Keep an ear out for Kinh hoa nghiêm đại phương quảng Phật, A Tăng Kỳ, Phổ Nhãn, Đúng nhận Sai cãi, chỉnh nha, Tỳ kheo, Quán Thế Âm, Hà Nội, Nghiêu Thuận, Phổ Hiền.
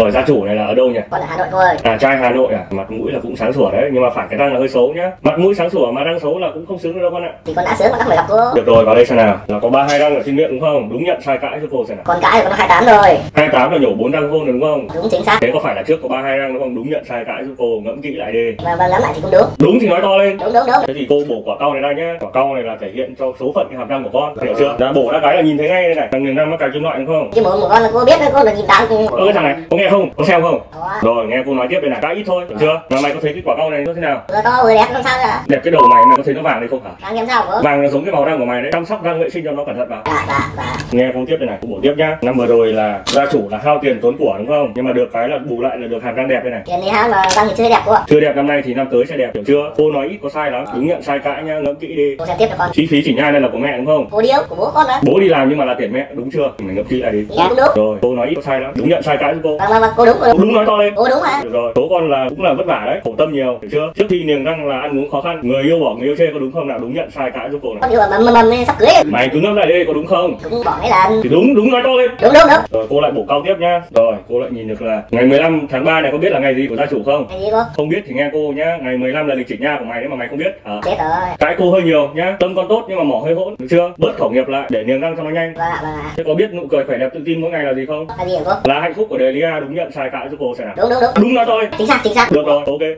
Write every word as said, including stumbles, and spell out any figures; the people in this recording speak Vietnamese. Rồi gia chủ này là ở đâu nhỉ? Còn là Hà Nội thôi. À, trai Hà Nội à? Mặt mũi là cũng sáng sủa đấy, nhưng mà phải cái răng là hơi xấu nhá. Mặt mũi sáng sủa mà răng xấu là cũng không xứng đâu con ạ. Thì con đã sướng mà các phải gặp cô. Được rồi, vào đây xem nào. Là có ba hai răng ở trên miệng đúng không? Đúng nhận sai cãi cho cô xem nào. Con cãi là con hai tám rồi. hai tám là nhổ bốn răng vô rồi đúng không? Đúng chính xác. Thế có phải là trước có ba hai răng đúng không? Đúng nhận sai cãi cho cô, ngẫm kỹ lại đi. Và, và lắm lại thì cũng đúng. Đúng thì nói to lên. Đúng đúng đúng. Thế thì cô bổ quả cau này ra nhá. Quả cau này là thể hiện cho số phận cái hàm răng của con. Hiểu chưa? Đã bổ ra cái là nhìn thấy ngay đây này. Răng răng nó càng kim loại đúng không? Cái mồm của con là cô biết thôi, cô là nhìn đáng. Ơ thằng này, có nghe không? Có xem không? Rồi nghe cô nói tiếp đây này. Cãi ít thôi, được chưa? Mà mày có thấy cái quả cau này nó thế nào? Vừa to vừa đẹp không sao cả. Đẹp cái đầu mày mày có thấy nó vàng đấy không hả? Vàng em sao không? Vàng là giống cái màu răng của mày đấy. Chăm sóc răng vệ sinh cho nó cẩn thận vào. Dạ dạ dạ. Nghe cô tiếp đây này, cô bổ tiếp nhá. Năm vừa rồi là gia chủ là hao tiền tốn của đúng không? Nhưng mà được cái là bù lại là được hàm răng đẹp đây này. Tiền đi hao mà răng thì chưa đẹp cô ạ. Chưa đẹp năm nay thì năm tới sẽ đẹp, hiểu chưa? Cô nói ít có sai lắm. Đúng nhận sai cãi nhá, ngẫm kỹ đi. Cô xem tiếp cho con. Chi phí chỉnh nhai đây là của mẹ đúng không? Cô điếu, của bố con đấy. Bố đi làm nhưng mà là tiền mẹ đúng chưa? Mình ngẫm kỹ lại đi. Dạ, đúng. Rồi, cô nói ít có sai lắm. Đúng nhận sai cãi cô. Vâng vâng vâng, cô đúng cô đúng. Đúng nói to lên. Cô đúng ạ. Được rồi, số con là cũng là vất vả đấy, khổ tâm nhiều, hiểu chưa? Trước khi niềng răng là ăn uống khó khăn, người yêu bỏ người yêu chê có đúng không nào? Đúng nhận sai cãi giúp cô này. Con yêu mà mầm mầm sắp cưới. Mày cứ ngẫm lại đi, có đúng không? Đúng bỏ mấy lần. Thì đúng, đúng nói to lên. Đúng đúng đúng. Rồi cô lại bổ cau tiếp nhá. Rồi, cô lại nhìn được là ngày mười lăm tháng ba này, có biết là ngày gì của gia chủ không? Ngày gì cô? Không biết thì nghe cô nhá, ngày mười lăm là lịch chỉnh nha của mày đấy mà mày không biết. À. Chết rồi. Cái cô hơi nhiều nhá, tâm con tốt nhưng mà mỏ hơi hỗn, được chưa? Bớt khẩu nghiệp lại để niềng răng cho nó nhanh. Vâng ạ, vâng ạ. Thế có biết nụ cười khỏe đẹp tự tin mỗi ngày là gì không? Là gì hả cô? Là hạnh phúc của đời. Đúng nhận sai cãi giúp cô xem nào. Đúng đúng đúng. Đúng nói thôi. Chính xác chính xác. Được rồi, ok.